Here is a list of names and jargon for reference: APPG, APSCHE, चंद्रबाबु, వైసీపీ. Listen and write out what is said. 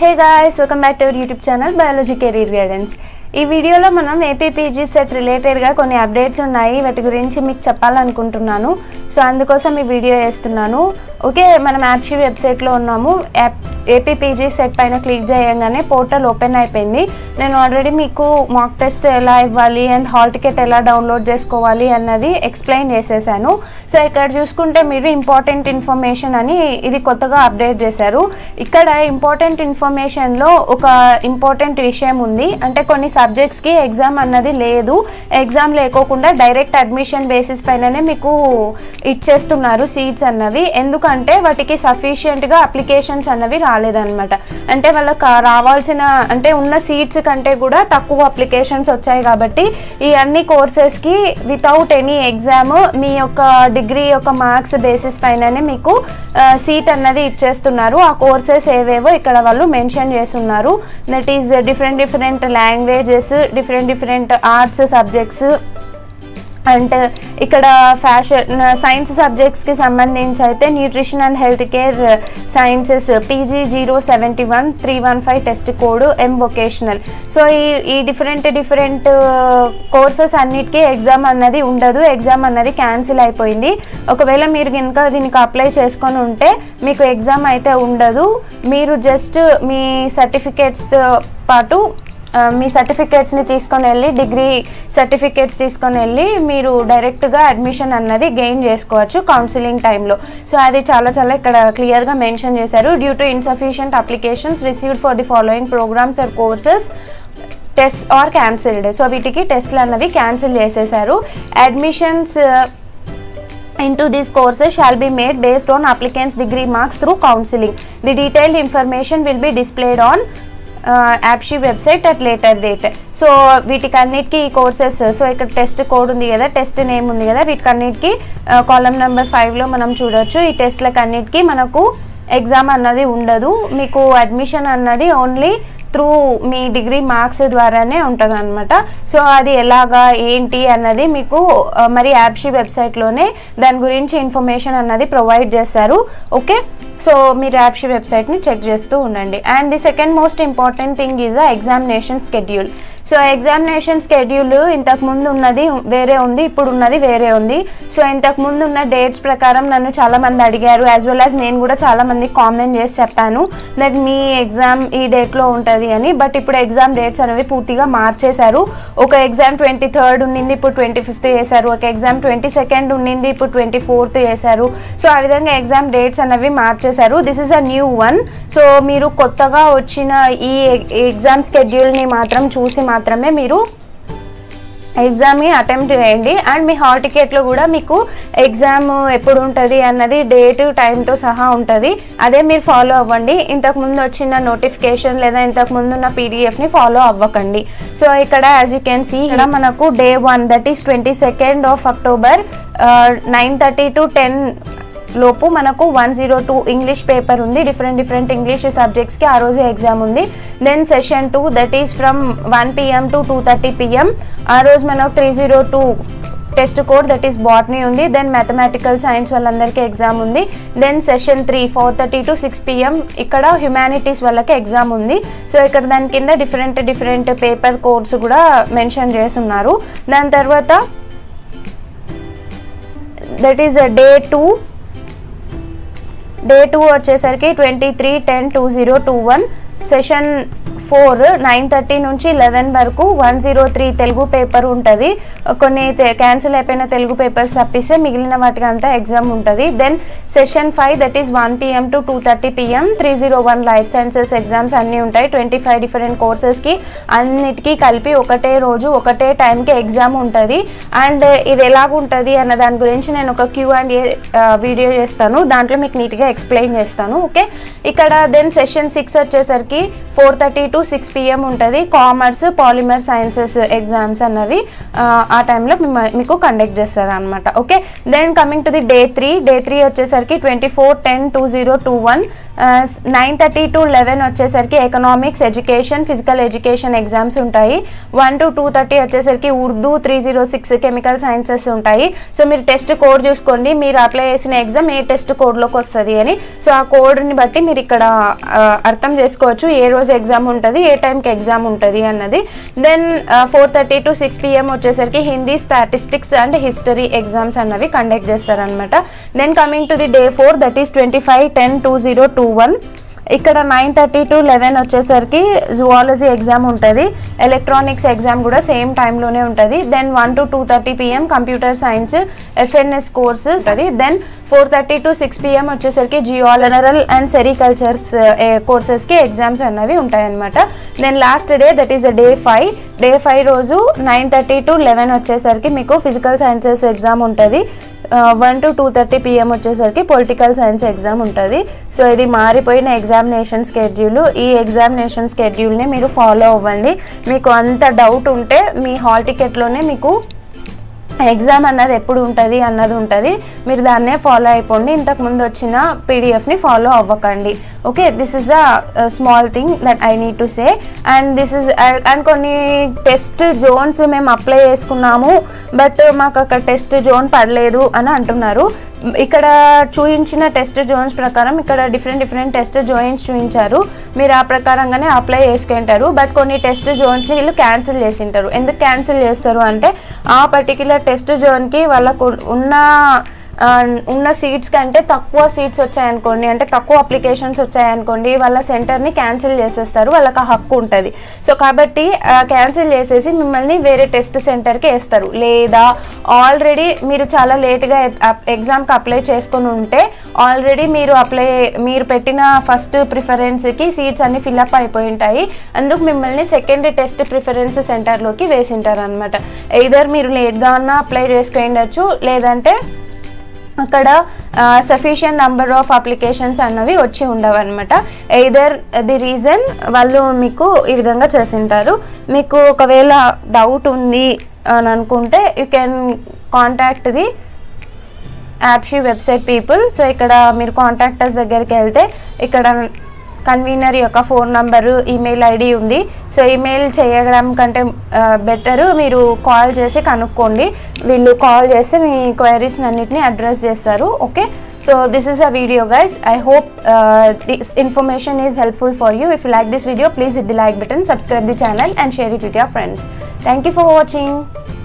Hey guys, welcome back to our YouTube channel Biology Career Guidance. In this video, we will see APPG set related కొన్ని updates ఉన్నాయి వాటి గురించి మీకు చెప్పాలనుకుంటున్నాను. So అందుకోసం ఈ వీడియో చేస్తున్నాను. ఓకే, మనం APSCHE వెబ్‌సైట్ లో ఉన్నాము. APPG సెట్ పైన క్లిక్ చేయగానే పోర్టల్ ఓపెన్ అయిపోయింది. నేను ఆల్రెడీ మీకు మాక్ టెస్ట్ ఎలా ఇవ్వాలి అండ్ హాల్ టికెట్ ఎలా డౌన్లోడ్ చేసుకోవాలి అన్నది ఎక్స్‌ప్లెయిన్ చేసేసాను. సో ఇక్కడ చూసుకుంటే మీరు ఇంపార్టెంట్ ఇన్ఫర్మేషన్ అని ఇది కొత్తగా అప్డేట్ చేశారు. ఇక్కడ ఇంపార్టెంట్ ఇన్ఫర్మేషన్ లో ఒక ఇంపార్టెంట్ విషయం ఉంది. అంటే కొన్ని సబ్జెక్ట్స్ కి ఎగ్జామ్ అన్నది లేదు. ఎగ్జామ్ లేకోకుండా డైరెక్ట్ అడ్మిషన్ బేసిస్ పైననే మీకు ఇచ్చేస్తున్నారు సీట్స్ అన్నవి. ఎందుకంటే వాటికి సఫిషియెంట్ గా అప్లికేషన్స్ అన్నవి రాలేదన్నమాట. అంటే వాళ్ళకి రావాల్సిన అంటే ఉన్న సీట్స్ కంటే కూడా తక్కువ అప్లికేషన్స్ వచ్చాయి కాబట్టి ఈ అన్ని కోర్సెస్ కి వితౌట్ ఎనీ ఎగ్జామ్ మీ యొక్క డిగ్రీ యొక్క మార్క్స్ బేసిస్ పైననే మీకు సీట్ అన్నది ఇచ్చేస్తున్నారు. ఆ కోర్సెస్ ఏవేవో ఇక్కడ వాళ్ళు మెన్షన్ చేస్తున్నారు. That is different languages, different arts subjects and ఇక్కడ ఫ్యాషన్ సైన్స్ సబ్జెక్ట్స్కి సంబంధించి అయితే nutrition and health care sciences PG 071 315 test code M vocational. So ఈ డిఫరెంట్ కోర్సెస్ అన్నిటికీ ఎగ్జామ్ అన్నది ఉండదు. ఎగ్జామ్ అన్నది క్యాన్సిల్ అయిపోయింది. ఒకవేళ మీరు కనుక దీనికి అప్లై చేసుకొని ఉంటే మీకు ఎగ్జామ్ అయితే ఉండదు. మీరు జస్ట్ మీ సర్టిఫికేట్స్తో పాటు మీ సర్టిఫికేట్స్ని తీసుకొని వెళ్ళి డిగ్రీ సర్టిఫికేట్స్ తీసుకొని వెళ్ళి మీరు డైరెక్ట్గా అడ్మిషన్ అన్నది గెయిన్ చేసుకోవచ్చు కౌన్సిలింగ్ టైంలో. సో అది చాలా ఇక్కడ క్లియర్గా మెన్షన్ చేశారు. Due to insufficient applications received for the following programmes or courses test are cancelled. So వీటికి టెస్ట్లు అన్నవి క్యాన్సిల్ చేసేసారు. Admissions into these courses shall be made based on applicants degree marks through counseling. The detailed information will be displayed on APSCHE website at later date. So వీటికన్నిటికీ ఈ courses so ఇక్కడ test code ఉంది కదా, test name ఉంది కదా, వీటికన్నిటికీ column number 5లో మనం చూడొచ్చు. ఈ టెస్ట్లకు అన్నిటికీ మనకు ఎగ్జామ్ అన్నది ఉండదు. మీకు అడ్మిషన్ అన్నది ఓన్లీ త్రూ మీ డిగ్రీ మార్క్స్ ద్వారానే ఉంటుంది అనమాట. సో అది ఎలాగా ఏంటి అన్నది మీకు మరి APSCHE వెబ్సైట్లోనే దాని గురించి ఇన్ఫర్మేషన్ అన్నది ప్రొవైడ్ చేస్తారు. ఓకే, సో మీరు APSCHE వెబ్సైట్ని చెక్ చేస్తూ ఉండండి. And the second most important thing is examination schedule. So examination schedule ఇంతకుముందు ఉన్నది వేరే ఉంది, ఇప్పుడు ఉన్నది వేరే ఉంది. సో ఇంతకుముందు ఉన్న డేట్స్ ప్రకారం నన్ను చాలామంది అడిగారు, యాజ్ వెల్ యాజ్ నేను కూడా చాలామంది కామెంట్ చేసి చెప్పాను దట్ మీ ఎగ్జామ్ ఈ డేట్లో ఉంటుంది అని. బట్ ఇప్పుడు ఎగ్జామ్ డేట్స్ అనేవి పూర్తిగా మార్చేశారు. ఒక ఎగ్జామ్ 23rd ఉండింది, ఇప్పుడు 25th చేశారు. ఒక ఎగ్జామ్ 22nd ఉండింది, ఇప్పుడు 24th చేశారు. సో ఆ విధంగా ఎగ్జామ్ డేట్స్ అనేవి మార్చేశారు. This is a new one. So మీరు కొత్తగా వచ్చిన ఈ ఎగ్జామ్ స్కెడ్యూల్ని మాత్రం చూసి మాత్రమే మీరు ఎగ్జామ్ని అటెంప్ట్ చేయండి. అండ్ మీ హాల్ టికెట్లో కూడా మీకు ఎగ్జామ్ ఎప్పుడు ఉంటుంది అన్నది డేట్ టైంతో సహా ఉంటుంది. అదే మీరు ఫాలో అవ్వండి. ఇంతకుముందు వచ్చిన నోటిఫికేషన్ లేదా ఇంతకుముందు ఉన్న పీడిఎఫ్ని ఫాలో అవ్వకండి. సో ఇక్కడ యాజ్ యూ కెన్ సీ ఇక్కడ మనకు day 1 that is 22nd of October 9:30 to 10 లోపు మనకు 102 ఇంగ్లీష్ పేపర్ ఉంది. డిఫరెంట్ ఇంగ్లీష్ సబ్జెక్ట్స్కి ఆ రోజు ఎగ్జామ్ ఉంది. Then session 2 that is from 1 PM to 2:30 PM ఆ రోజు మనకు 302 test code that is botany ఉంది. దెన్ మ్యాథమెటికల్ సైన్స్ వాళ్ళందరికీ ఎగ్జామ్ ఉంది. దెన్ సెషన్ 3 4:30 to 6 PM ఇక్కడ హ్యుమానిటీస్ వాళ్ళకి ఎగ్జామ్ ఉంది. సో ఇక్కడ దాని కింద డిఫరెంట్ పేపర్ కోడ్స్ కూడా మెన్షన్ చేస్తున్నారు. దాని తర్వాత దట్ ఈస్ డే 2 వచ్చేసరికి 23/10/2021 సెషన్ 4 9:30 నుంచి 11 వరకు 103 తెలుగు పేపర్ ఉంటుంది. కొన్ని క్యాన్సిల్ అయిపోయిన తెలుగు పేపర్స్ తప్పిస్తే మిగిలిన వాటికి అంతా ఎగ్జామ్ ఉంటుంది. Then session 5 that is 1 PM to 2:30 PM 301 life sciences exams అన్నీ ఉంటాయి. 25 డిఫరెంట్ కోర్సెస్కి అన్నిటికీ కలిపి ఒకటే రోజు ఒకటే టైంకి ఎగ్జామ్ ఉంటుంది. అండ్ ఇది ఎలాగుంటుంది అన్న దాని గురించి నేను ఒక Q&A వీడియో చేస్తాను, దాంట్లో మీకు నీట్గా ఎక్స్ప్లెయిన్ చేస్తాను. ఓకే, ఇక్కడ దెన్ సెషన్ 6 వచ్చేసరికి 4:30 to 6 PM ఉంటుంది. కామర్స్, పాలిమర్ సైన్సెస్ ఎగ్జామ్స్ అన్నవి ఆ టైంలో మీకు కండక్ట్ చేస్తారు అనమాట. Okay, then coming to the day 3 వచ్చేసరికి 24/10/2021 9:30 to 11 వచ్చేసరికి economics education physical education exams ఉంటాయి 1 to 2:30 వచ్చేసరికి ఉర్దూ 306 కెమికల్ సైన్సెస్ ఉంటాయి సో మీరు టెస్ట్ కోడ్ చూసుకోండి మీరు అప్లై చేసిన ఎగ్జామ్ ఏ టెస్ట్ కోడ్ లోకి వస్తది అని సో ఆ కోడ్ ని బట్టి మీరు ఇక్కడ అర్థం చేసుకోవచ్చు ఏ రోజు ఎగ్జామ్ ఉంటది ఏ టైం కి ఎగ్జామ్ ఉంటది అన్నది దెన్ 4:30 to 6 pm వచ్చేసరికి Hindi statistics and history exams అన్నవి కండక్ట్ చేస్తారు అన్నమాట then coming to the day 4 that is 25/10/2021 ఇక్కడ 9:30 to 11 వచ్చేసరికి జువాలజీ ఎగ్జామ్ ఉంటది ఎలక్ట్రానిక్స్ ఎగ్జామ్ కూడా సేమ్ టైం లోనే ఉంటది then 1 to 2:30 pm computer science FNS courses అది దెన్ 4:30 to 6 pm వచ్చేసరికి జియోలజీ అండ్ సెరికల్చర్స్ కోర్సెస్ కి ఎగ్జామ్స్ అన్నవి ఉంటాయి అన్నమాట then last day that is day 5 రోజు 9:30 to 11 వచ్చేసరికి మీకు ఫిజికల్ సైన్సెస్ ఎగ్జామ్ ఉంటది 1 to 2:30 pm వచ్చేసరికి పొలిటికల్ సైన్స్ ఎగ్జామ్ ఉంటుంది సో ఇది మారిపోయిన ఎగ్జామినేషన్ స్కెడ్యూల్ ఈ ఎగ్జామినేషన్ స్కెడ్యూల్ని మీరు ఫాలో అవ్వండి మీకు అంత డౌట్ ఉంటే మీ హాల్ టికెట్లోనే మీకు ఎగ్జామ్ అన్నది ఎప్పుడు ఉంటుంది అన్నది ఉంటుంది మీరు దాన్నే ఫాలో అయిపోండి ఇంతకుముందు వచ్చిన పీడిఎఫ్ని ఫాలో అవ్వకండి okay this is a small thing that I need to say and this is and కొన్ని టెస్ట్ జోన్స్ మేము అప్లై చేసుకున్నాము బట్ మాకు అక్కడ టెస్ట్ జోన్ పడలేదు అని అంటున్నారు ఇక్కడ చూయించిన టెస్ట్ జోన్స్ ప్రకారం ఇక్కడ డిఫరెంట్ టెస్ట్ జోన్స్ చూయించారు మీరు ఆ ప్రకారంగానే అప్లై చేసుకుంటారు బట్ కొన్ని టెస్ట్ జోన్స్ని వీళ్ళు క్యాన్సిల్ చేసి ఉంటారు ఎందుకు క్యాన్సిల్ చేస్తారు అంటే ఆ పర్టికులర్ టెస్ట్ జోన్కి వాళ్ళకు ఉన్న సీట్స్ కంటే తక్కువ సీట్స్ వచ్చాయనుకోండి అంటే తక్కువ అప్లికేషన్స్ వచ్చాయనుకోండి వాళ్ళ సెంటర్ని క్యాన్సిల్ చేసేస్తారు వాళ్ళకి ఆ హక్కు ఉంటుంది సో కాబట్టి క్యాన్సిల్ చేసేసి మిమ్మల్ని వేరే టెస్ట్ సెంటర్కి వేస్తారు లేదా ఆల్రెడీ మీరు చాలా లేట్గా ఎగ్జామ్కి అప్లై చేసుకుని ఉంటే ఆల్రెడీ మీరు పెట్టిన ఫస్ట్ ప్రిఫరెన్స్కి సీట్స్ అన్ని ఫిల్అప్ అయిపోయి ఉంటాయి అందుకు మిమ్మల్ని సెకండ్ టెస్ట్ ప్రిఫరెన్స్ సెంటర్లోకి వేసింటారు అనమాట ఎయిదర్ మీరు లేట్గా అన్నా అప్లై చేసుకోవచ్చు లేదంటే అక్కడ సఫిషియంట్ నెంబర్ ఆఫ్ అప్లికేషన్స్ అన్నవి వచ్చి ఉండవు అనమాట ఎయిదర్ ది రీజన్ వాళ్ళు మీకు ఈ విధంగా చేసింటారు మీకు ఒకవేళ డౌట్ ఉంది అని అనుకుంటే you can contact the APSCHE website people so ఇక్కడ మీరు కాంటాక్టర్స్ దగ్గరికి వెళ్తే ఇక్కడ కన్వీనర్ యొక్క ఫోన్ నంబరు ఈమెయిల్ ఐడి ఉంది సో ఈమెయిల్ చేయడం కంటే బెటరు మీరు కాల్ చేసి కనుక్కోండి వీళ్ళు కాల్ చేసి మీ క్వైరీస్ అన్నిటిని అడ్రస్ చేస్తారు okay so this is a video guys I hope this information is helpful for you if you like this video please hit the like button subscribe the channel and share it with your friends thank you for watching